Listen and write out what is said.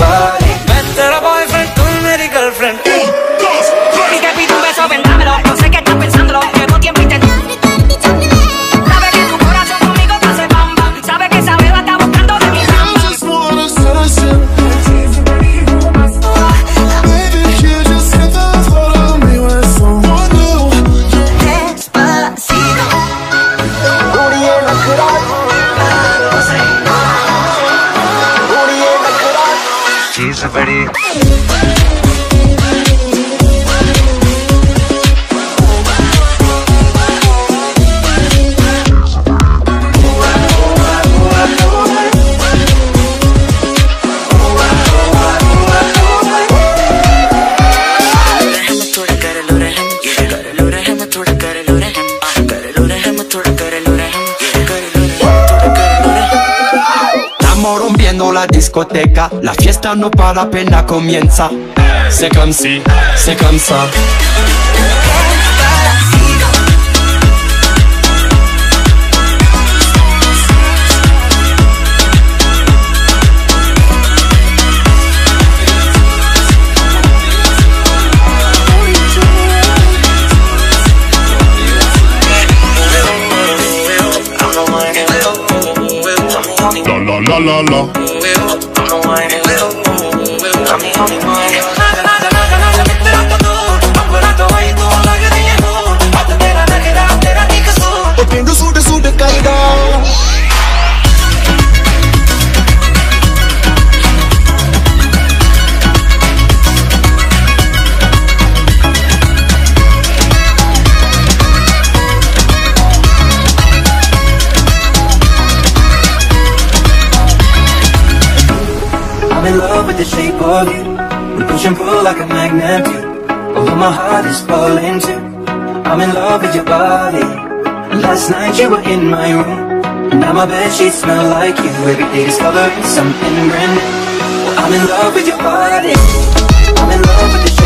body. मैं तेरा boyfriend, तू मेरी girlfriend. Y te pido un beso, ven dámelo. No sé qué estás pensándolo, llevo tiempo intentando. Sabe que tu corazón conmigo te hace bam bam. Sabe que esa beba está buscando de mi samba. I just wanna say something. Baby, you just hit the floor on me with someone new. Despacito. Booty in the club. No sé. Booty in the club. She's a pretty. La discoteca, la fiesta no para apenas comienza. C'est comme si, c'est comme ça. La la la. I'm in love with the shape of you. We push and pull like a magnet do. Although my heart is falling too. I'm in love with your body. Last night you were in my room. Now my bedsheets smell like you. Every day discovering something brand new. I'm in love with your body. I'm in love with the shape of you.